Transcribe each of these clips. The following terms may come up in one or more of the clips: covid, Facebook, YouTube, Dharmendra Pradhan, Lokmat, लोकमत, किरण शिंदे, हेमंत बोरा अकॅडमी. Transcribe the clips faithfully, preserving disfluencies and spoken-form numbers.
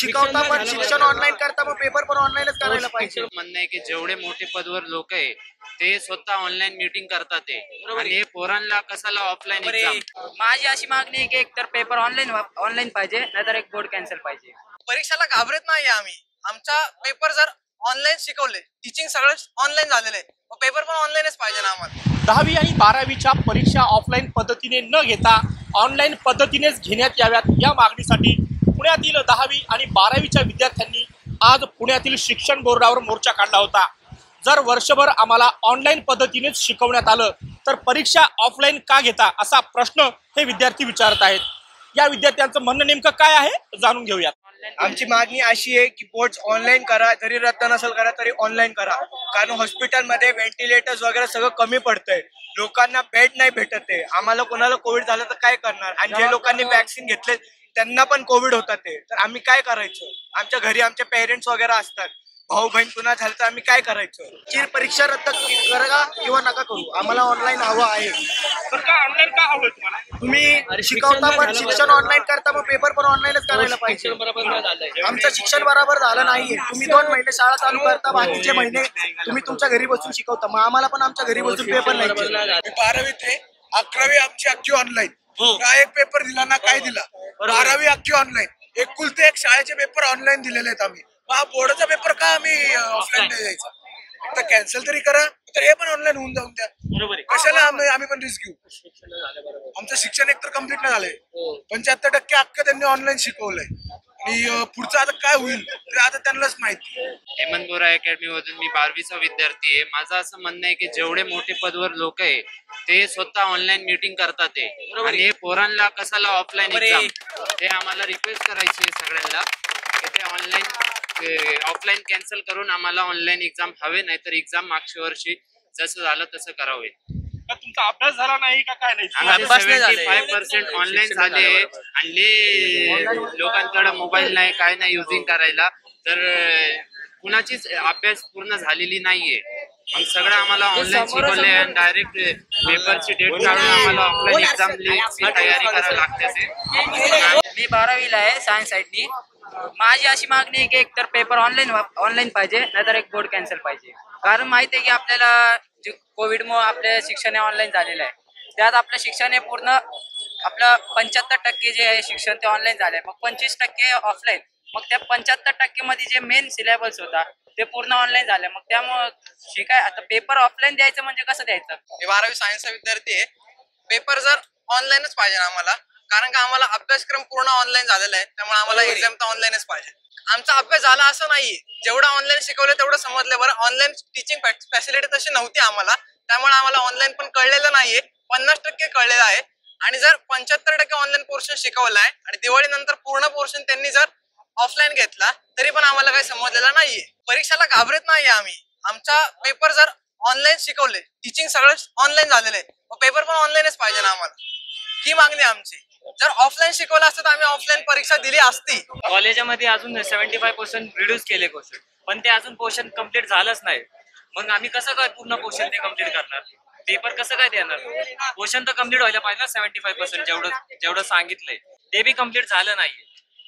शिकवता पण शिक्षण ऑनलाईन करता पण पेपर पण ऑनलाईनच करायला पाहिजे। म्हणणं आहे की जेवढे मोठे पदवर लोक आहे ते स्वतः ऑनलाईन मीटिंग करतात आणि हे पोरांना कशाला ऑफलाईन एक्झाम। माझी अशी मागणी आहे की एकतर पेपर ऑनलाईन ऑनलाईन पाहिजे नाहीतर एक बोर्ड कॅन्सल पाहिजे। परीक्षाला घाबरत नाही आम्ही, आमचा पेपर जर ऑनलाईन शिकवले टीचिंग सगळंच ऑनलाईन झालेलं आहे व पेपर पण ऑनलाईनच पाहिजे ना आम्हाला। दहावी आणि बारावीच्या परीक्षा ऑफलाईन पद्धतीने न घेता ऑनलाईन पद्धतीनेच घेण्यात याव्यात या मागणीसाठी पुण्यातील दहावी आणि बारावीच्या विद्यार्थ्यांनी आज पुण्यातील शिक्षण बोर्डावर मोर्चा काढला होता। जर वर्षभर आम्हाला ऑनलाईन पद्धतीनेच शिकवण्यात आलं तर परीक्षा ऑफलाईन का घेता असा प्रश्न हे विद्यार्थी विचारत आहेत। या विद्यार्थ्यांचं म्हणणं नेमकं काय आहे जाणून घेऊयात। आमची मागणी अशी आहे की बोर्ड्स ऑनलाईन करा, जरी रद्द नसेल करा तरी ऑनलाईन करा, कारण हॉस्पिटलमध्ये व्हेंटिलेटर्स वगैरे सगळं कमी पडतंय, लोकांना बेड नाही भेटत आहे। आम्हाला कोणाला कोविड झालं तर काय करणार, आणि जे लोकांनी वॅक्सिन घेतले त्यांना पण कोविड होता ते, तर आम्ही काय करायचं? आमच्या घरी आमचे पेरेंट्स वगैरे असतात, भाऊ बहीण कुणा झालं तर आम्ही काय करायचं? जी परीक्षा रद्द करा किंवा नका करू, आम्हाला ऑनलाईन हवं आहे। तर का ऑनलाईन का हवं तुम्हाला? तुम्ही शिकवता पण शिक्षण ऑनलाईन करता पण पेपर पण ऑनलाईनच करायला पाहिजे। आमचं शिक्षण बरोबर झालं नाहीये, तुम्ही दोन महिने शाळा चालू करता, बाकीचे महिने तुम्ही तुमच्या घरी बसून शिकवता, मग आम्हाला पण आमच्या घरी बसून पेपर नाही। बारावी ते अकरावी आमची अख्खी ऑनलाईन, काय एक पेपर दिला ना काय दिला। बारावी अख्खी ऑनलाईन, एकुलते एक शाळेचे पेपर ऑनलाईन दिलेले आहेत आम्ही, हा बोर्डचा पेपर का आम्ही ऑफलाईन नाही द्यायचा? तर कॅन्सल तरी करा, तर हे पण ऑनलाईन होऊन जाऊन द्या, बरोबर आहे। कशाला आम्ही आम्ही पण रिस्क घेऊ? आमचं शिक्षण एकतर कम्प्लीट नाही झालंय, पंच्याहत्तर टक्के अख्खं त्यांनी ऑनलाईन शिकवलंय, आणि पुढचं आता काय होईल ते आता त्यांनाच माहिती। हेमंत बोरा अकॅडमी मधून मी बारावीचा विद्यार्थी आहे। माझं असं म्हणणं आहे की जेवढे मोठे पदवर लोक आहे ते स्वतः ऑनलाईन मीटिंग करतात आणि हे पोरांना कशाला ऑफलाईन एक्झाम, ते आम्हाला रिक्वेस्ट करायची सगळ्यांना की ते ऑनलाईन ऑफलाईन कॅन्सल करून आम्हाला ऑनलाईन एक्झाम हवे, नाहीतर एक्झाम मागच्या वर्षी जसं झालं तसं करावे। तुमचा अभ्यास झाला नाही का काय नाही? पचपन्न पर्सेंट ऑनलाईन झाले आणि लोकांकडे मोबाईल नाही, काय नाही युजिंग करायला, तर कुणाचीच अभ्यास पूर्ण झालेली नाहीये। मग सगळं आम्हाला ऑनलाईन शिकवले आणि डायरेक्ट पेपरची डेट काढून आम्हाला ऑफलाईन एक्झामची तयारी करावी लागते। मी बारावीला आहे सायन्स साईडनी, माझी अशी मागणी आहे की एकतर पेपर ऑनलाईन ऑनलाईन पाहिजे नाहीतर एक बोर्ड कॅन्सल पाहिजे, कारण माहिती आहे की आपल्याला कोविडमुळे आपले शिक्षण ऑनलाईन झालेलं आहे, त्यात आपलं शिक्षण हे पूर्ण आपलं पंच्याहत्तर टक्के जे आहे शिक्षण ते ऑनलाईन झालं आहे, मग पंचवीस टक्के ऑफलाईन, मग त्या पंच्याहत्तर टक्केमध्ये जे मेन सिलेबस होता ते पूर्ण ऑनलाईन झालं, मग त्यामुळं शिकाय आता पेपर ऑफलाईन द्यायचं म्हणजे कसं द्यायचं? हे बारावी सायन्सचा विद्यार्थी आहे, पेपर जर ऑनलाईनच पाहिजे आम्हाला, कारण का आम्हाला अभ्यासक्रम पूर्ण ऑनलाईन झालेला आहे, त्यामुळे आम्हाला एक्झाम तर ऑनलाईनच पाहिजे। आमचा अभ्यास झाला असं नाहीये, जेवढं ऑनलाईन शिकवलं तेवढं समजलं, बरं ऑनलाईन टीचिंग फॅसिलिटी तशी नव्हती आम्हाला, त्यामुळे आम्हाला ऑनलाईन पण कळलेलं नाहीये, पन्नास टक्के कळलेलं आहे, आणि जर पंच्याहत्तर टक्के ऑनलाईन पोर्शन शिकवला आहे आणि दिवाळीनंतर पूर्ण पोर्शन त्यांनी जर ऑफलाईन घेतला तरी पण आम्हाला काही समजलेलं नाहीये। परीक्षाला घाबरत नाहीये आम्ही, आमचा पेपर जर ऑनलाईन शिकवले टीचिंग सगळंच ऑनलाईन झालेलं आहे व पेपर पण ऑनलाईनच पाहिजे ना आम्हाला, ही मागणी आमची। जर ऑफलाईन शिकवलं असतं तर आम्ही ऑफलाईन परीक्षा दिली असती। कॉलेजमध्ये अजून सेव्हन्टी फाईव्ह पर्सेंट रिड्यूस केले क्वेश्चन, पण ते अजून पोर्शन कम्प्लीट झालंच नाही, मग आम्ही कसं काय पूर्ण पोर्शन ते कम्प्लीट करणार? पेपर कसं काय देणार? पोर्शन तर कम्प्लीट व्हायला पाहिजे ना, सेव्हन्टी फाईव्ह पर्सेंट जेवढं जेवढं सांगितलंय ते बी कम्प्लीट झालं नाही,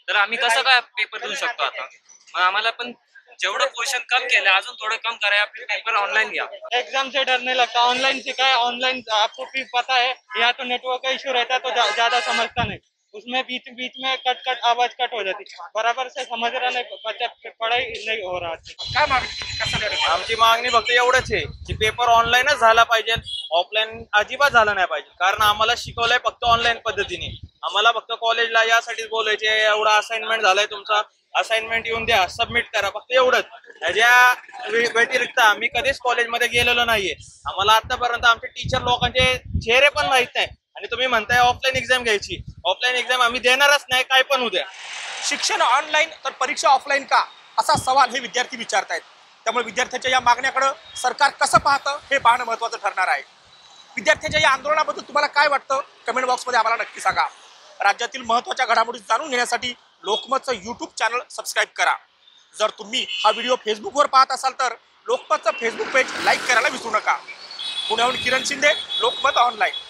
तर आम्ही कसं काय पेपर देऊ शकतो? आता मग आम्हाला पण जेवढं पोर्शन कम केलं अजून थोडं कम कराया, पेपर ऑनलाइन गया। एग्जाम से डर नहीं लगता, ऑनलाइन सीखा है, ऑनलाइन आपको भी पता है, यहाँ तो नेटवर्क का इश्यू रहता है तो ज्यादा जा, समझता नहीं, उसमें बीच बीच में कट कट आवाज कट हो जाती, बराबर से समझ रहा नहीं, बच्चा पढ़ाई नहीं हो रहा था। आमची मागणी फक्त एवढंच आहे की पेपर ऑनलाइनच झाला पाहिजे, ऑफलाईन अजिबात झाला नाही पाहिजे, कारण आम्हाला शिकवलंय फक्त ऑनलाईन पद्धतीने। आम्हाला फक्त कॉलेजला यासाठीच बोलायचे, एवढा असाइनमेंट झालाय तुमचा, असाइनमेंट येऊन द्या, सबमिट करा, फक्त एवढंच। ह्याच्या व्यतिरिक्त आम्ही कधीच कॉलेजमध्ये गेलेलो नाहीये, आम्हाला आतापर्यंत आमचे टीचर लोकांचे चेहरे पण माहित नाही, आणि तुम्ही म्हणताय ऑफलाईन एक्झाम घ्यायची, ऑफलाईन एक्झाम आम्ही देणारच नाही काय पण उद्या। शिक्षण ऑनलाईन तर परीक्षा ऑफलाईन का असा सवाल हे विद्यार्थी विचारतायत, त्यामुळे विद्यार्थ्यांच्या या मागण्याकडे सरकार कसं पाहतं हे पाहणं महत्त्वाचं ठरणार आहे। विद्यार्थ्यांच्या या आंदोलनाबद्दल तुम्हाला काय वाटतं कमेंट बॉक्समध्ये आम्हाला नक्की सांगा। राज्यातील महत्त्वाच्या घडामोडी जाणून घेण्यासाठी लोकमतचं यूट्यूब चॅनल सबस्क्राईब करा। जर तुम्ही हा व्हिडिओ फेसबुकवर पाहत असाल तर लोकमतचं फेसबुक पेज लाईक करायला विसरू नका। पुण्याहून किरण शिंदे, लोकमत ऑनलाईन।